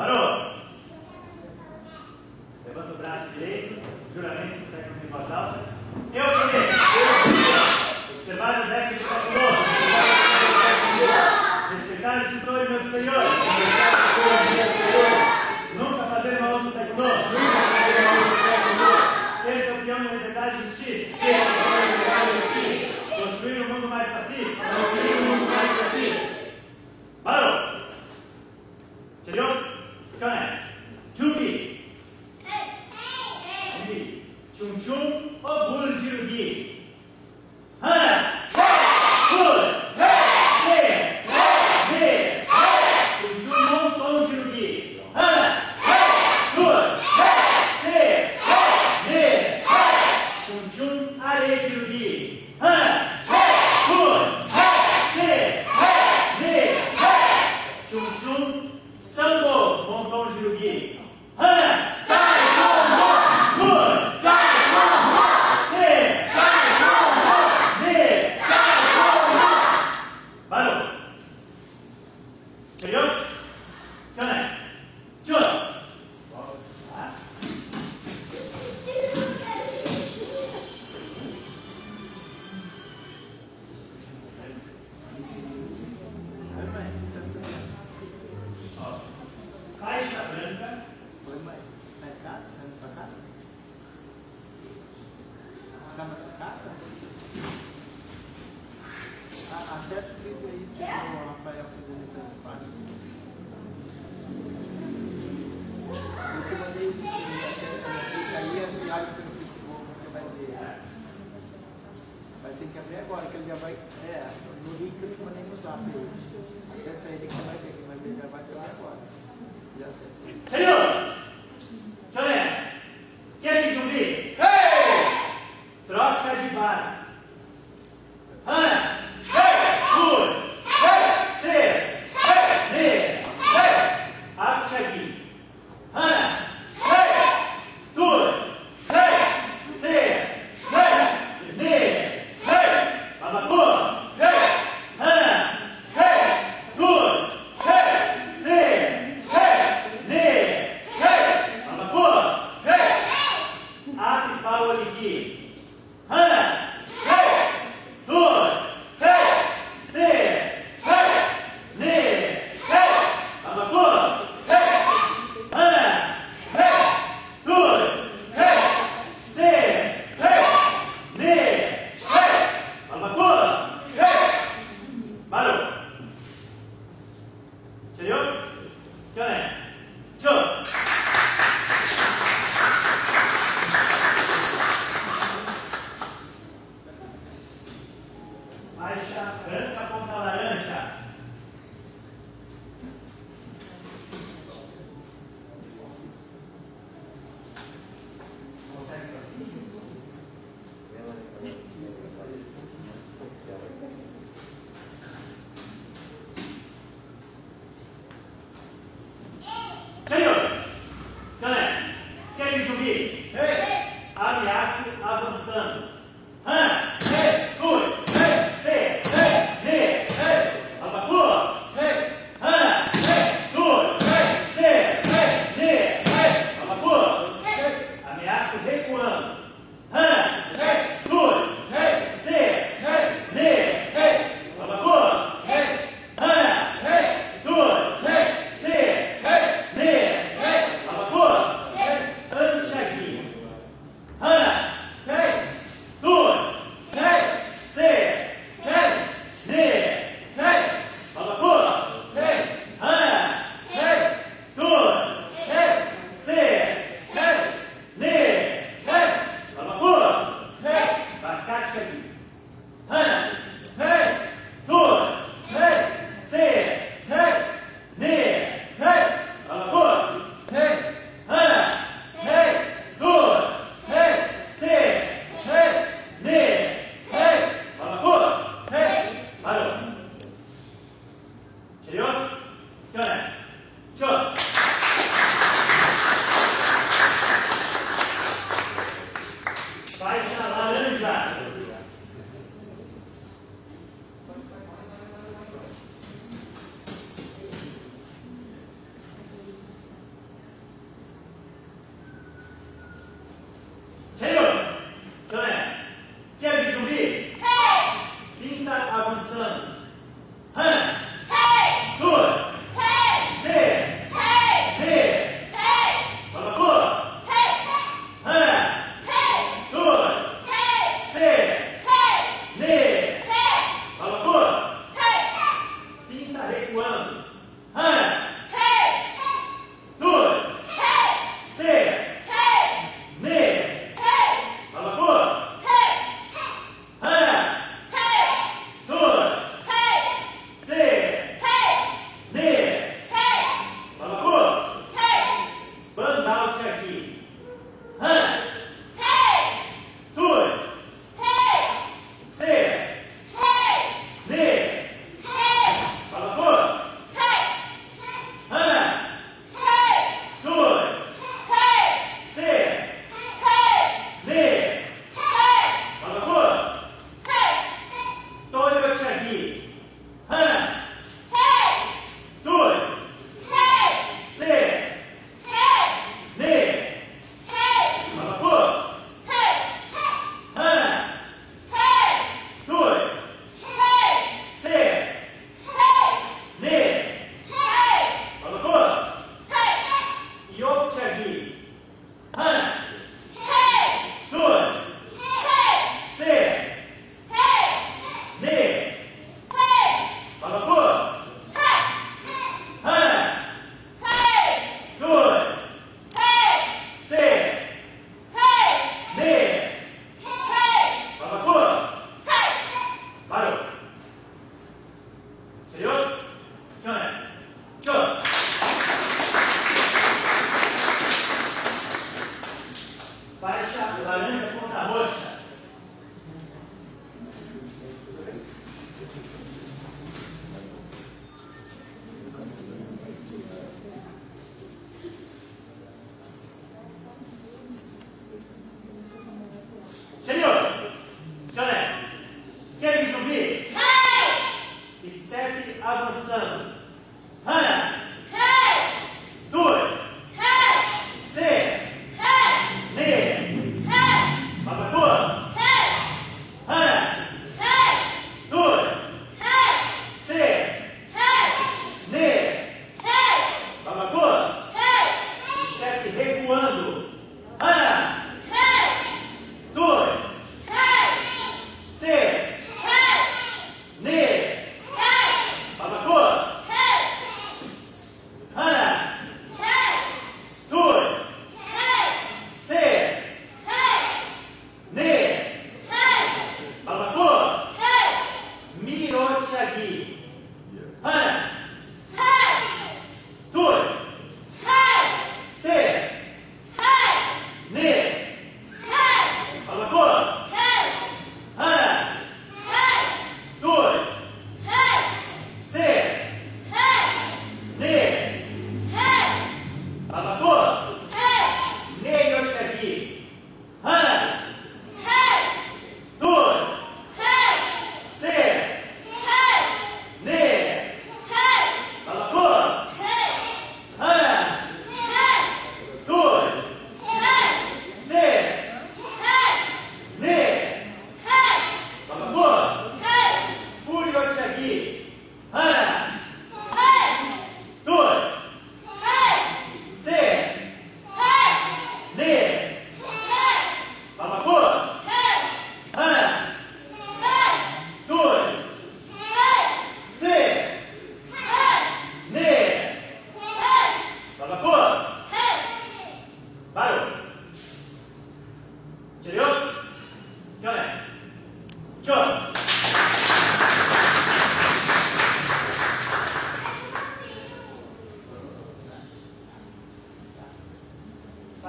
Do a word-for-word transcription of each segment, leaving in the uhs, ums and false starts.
Parou! Levanta o braço direito, juramento que está com voz alta. Eu prometo! Observar as regras do Estatuto, respeitar os instrutores, meus senhores, respeitar os instrutores, meus senhores, nunca fazer mal do Estatuto, nunca fazer mal do Estatuto, ser campeão da liberdade e justiça, ser campeão da liberdade e justiça, construir um mundo mais pacífico, construir um mundo mais pacífico. Parou! Chegou? Câmera! Chumbi! Chumbi! Chum-chum, orgulho de Uruguai! Hã! Ei!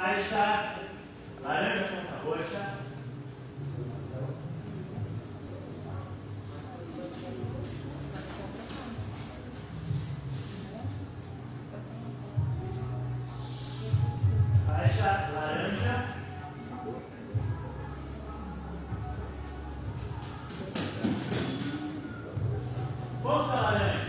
faixa laranja contra roxa. Faixa laranja. Contra a laranja.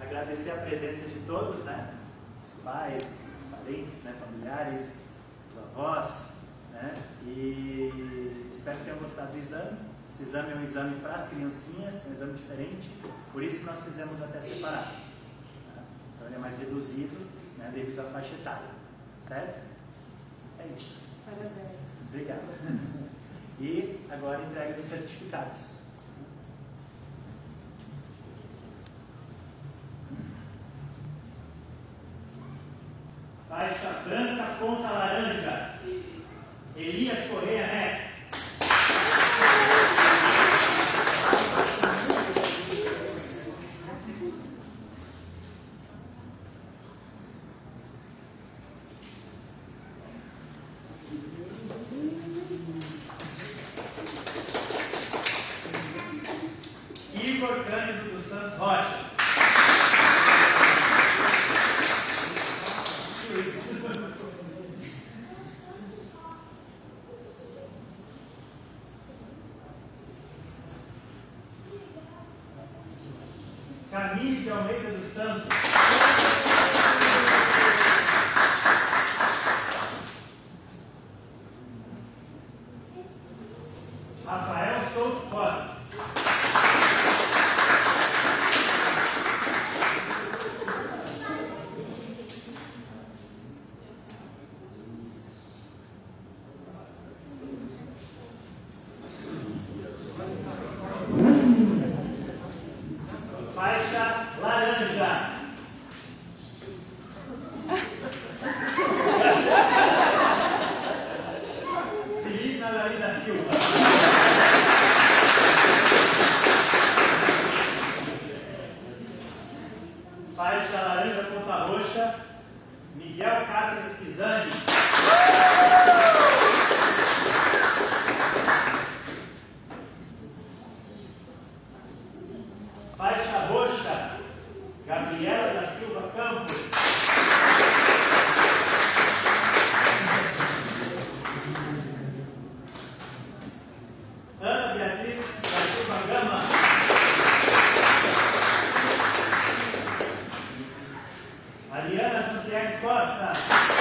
Agradecer a presença de todos, né? Os pais, os parentes, né? Familiares, os avós, né? E espero que tenham gostado do exame. Esse exame é um exame para as criancinhas, é um exame diferente, por isso nós fizemos até separado. Né? Então ele é mais reduzido, né? Devido à faixa etária, certo? É isso. Parabéns. Obrigado. E agora entregue os certificados. Faixa branca contra laranja. Elias Correia, né? Camille de Almeida dos Santos. Elias Correia Costa.